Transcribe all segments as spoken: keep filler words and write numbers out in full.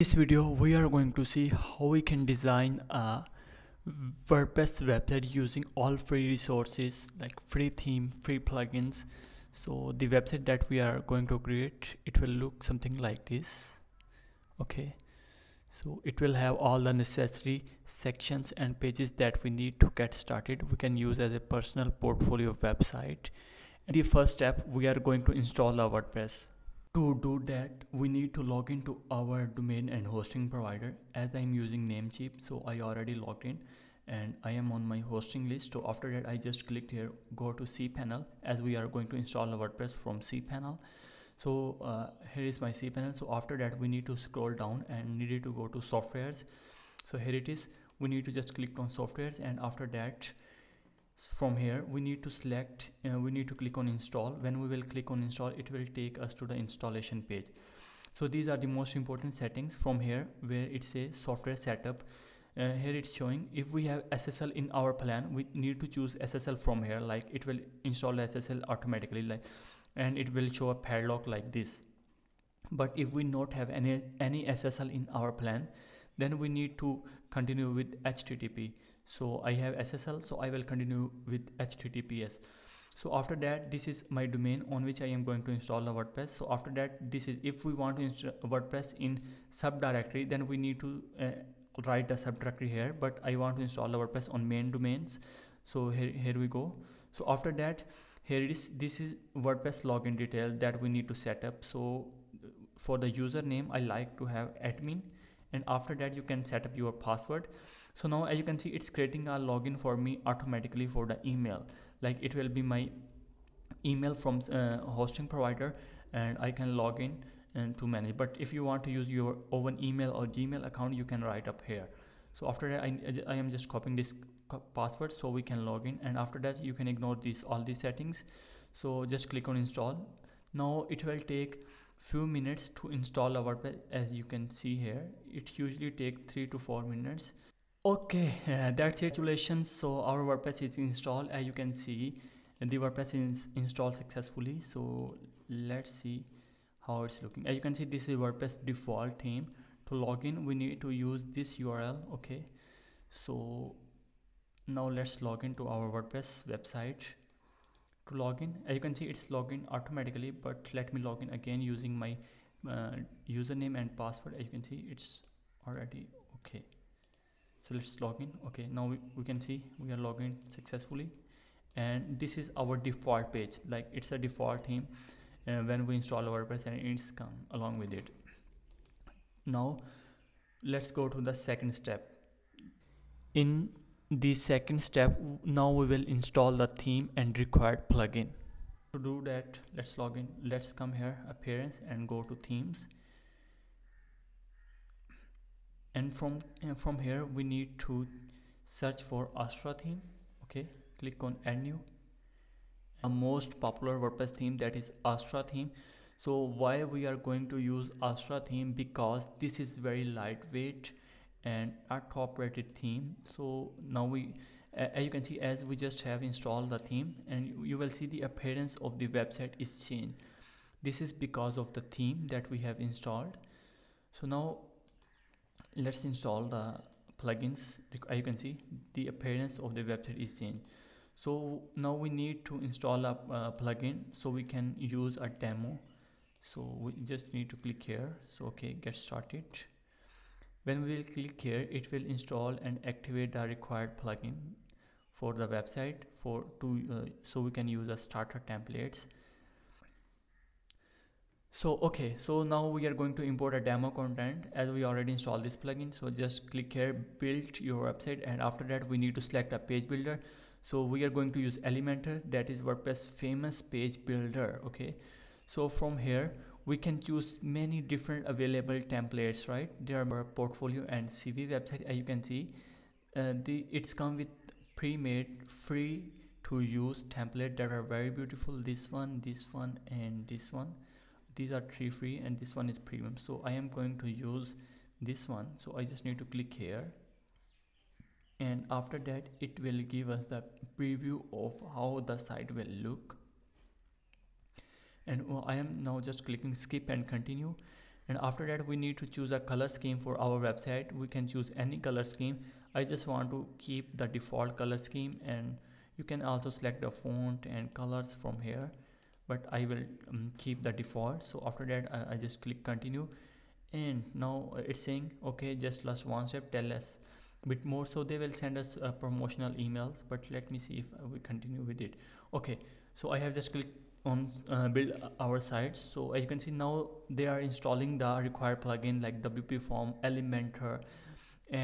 In this video, we are going to see how we can design a WordPress website using all free resources like free theme, free plugins. So the website that we are going to create, it will look something like this. Okay, so it will have all the necessary sections and pages that we need to get started. We can use as a personal portfolio website. In the first step, we are going to install our WordPress. To do that, we need to log into our domain and hosting provider. As I'm using Namecheap, so I already logged in and I am on my hosting list. So after that, I just clicked here, go to cPanel, as we are going to install a WordPress from cPanel. So uh, here is my cPanel. So after that, we need to scroll down and needed to go to softwares. So here it is. We need to just click on softwares, and after that, from here we need to select uh, we need to click on install. When we will click on install, it will take us to the installation page. So these are the most important settings. From here, where it says software setup, uh, here it's showing if we have S S L in our plan, we need to choose S S L from here. Like, it will install S S L automatically, like, and it will show a padlock like this. But if we not have any any S S L in our plan, then we need to continue with H T T P. So I have S S L, so I will continue with H T T P S. So after that, this is my domain on which I am going to install the WordPress. So after that, this is if we want to install WordPress in subdirectory, then we need to uh, write the subdirectory here. But I want to install the WordPress on main domains. So here, here we go. So after that, here it is. This is WordPress login detail that we need to set up. So for the username, I like to have admin. And after that, you can set up your password. So now, as you can see, it's creating a login for me automatically for the email. Like, it will be my email from uh, hosting provider, and I can log in and to manage. But if you want to use your own email or Gmail account, you can write up here. So after that, I, I am just copying this password so we can log in. And after that, you can ignore these all these settings. So just click on install. Now it will take few minutes to install our WordPress. As you can see here, it usually take three to four minutes. Okay, uh, that's it. Congratulations. So our WordPress is installed. As you can see, the WordPress is installed successfully. So let's see how it's looking. As you can see, this is WordPress default theme. To log in, we need to use this U R L. Okay, so now let's log into our WordPress website. To log in, as you can see, it's logged in automatically, but let me log in again using my uh, username and password. As you can see, it's already okay. So let's log in. Okay, now we, we can see we are logged in successfully, and this is our default page. Like, it's a default theme uh, when we install WordPress, and it's come along with it. Now let's go to the second step. In the second step, now we will install the theme and required plugin. To do that, let's log in. Let's come here, appearance, and go to themes. And from uh, from here, we need to search for Astra theme. Okay, click on add new. The most popular WordPress theme, that is Astra theme. So why we are going to use Astra theme? Because this is very lightweight and our top rated theme. So now we uh, as you can see, as we just have installed the theme, and you, you will see the appearance of the website is changed. This is because of the theme that we have installed. So now let's install the plugins. As you can see, the appearance of the website is changed. So now we need to install a uh, plugin so we can use a demo. So we just need to click here. So okay, get started. When we will click here, it will install and activate the required plugin for the website for to uh, so we can use a starter templates. So okay, so now we are going to import a demo content as we already installed this plugin. So just click here, build your website, and after that we need to select a page builder. So we are going to use Elementor, that is WordPress famous page builder. Okay, so from here we can choose many different available templates, right? There are portfolio and C V website. As you can see, uh, the it's come with pre-made free to use template that are very beautiful. This one, this one, and this one. These are three free, and this one is premium. So I am going to use this one. So I just need to click here, and after that it will give us the preview of how the site will look. And I am now just clicking skip and continue, and after that we need to choose a color scheme for our website. We can choose any color scheme. I just want to keep the default color scheme, and you can also select the font and colors from here, but I will um, keep the default. So after that I, I just click continue, and now it's saying okay, just last one step, tell us bit more. So they will send us uh, promotional emails, but let me see if we continue with it. Okay, so I have just clicked on uh, build our site. So as you can see, now they are installing the required plugin like W P Form, Elementor,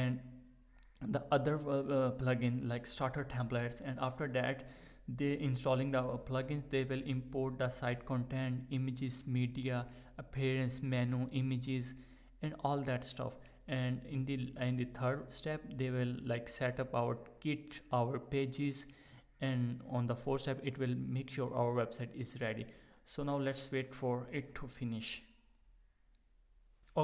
and the other uh, plugin like starter templates, and after that they installing the plugins, they will import the site content, images, media, appearance, menu, images, and all that stuff. And in the in the third step they will like set up our kit, our pages, and on the fourth step it will make sure our website is ready. So now let's wait for it to finish.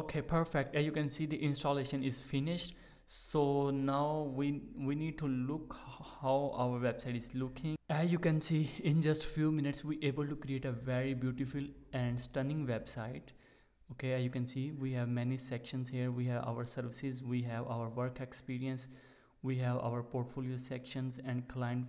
Okay, perfect. As you can see, the installation is finished. So now we we need to look how our website is looking. As you can see, in just few minutes we able to create a very beautiful and stunning website. Okay, as you can see, we have many sections here. We have our services, we have our work experience, we have our portfolio sections and client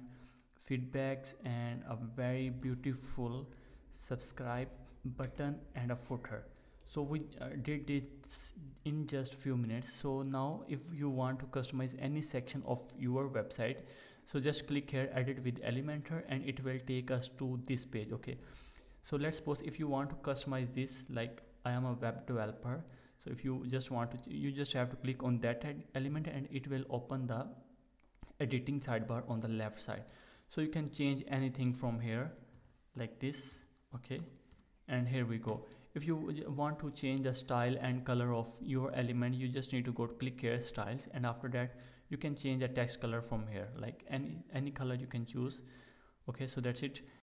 feedbacks, and a very beautiful subscribe button and a footer. So we uh, did this in just few minutes. So now if you want to customize any section of your website, so just click here, edit with Elementor, and it will take us to this page. Okay, so let's suppose if you want to customize this, like I am a web developer, so if you just want to, you just have to click on that element and it will open the editing sidebar on the left side. So you can change anything from here like this. Okay, and here we go. If you want to change the style and color of your element, you just need to go to click here, styles, and after that you can change the text color from here, like any any color you can choose. Okay, so that's it.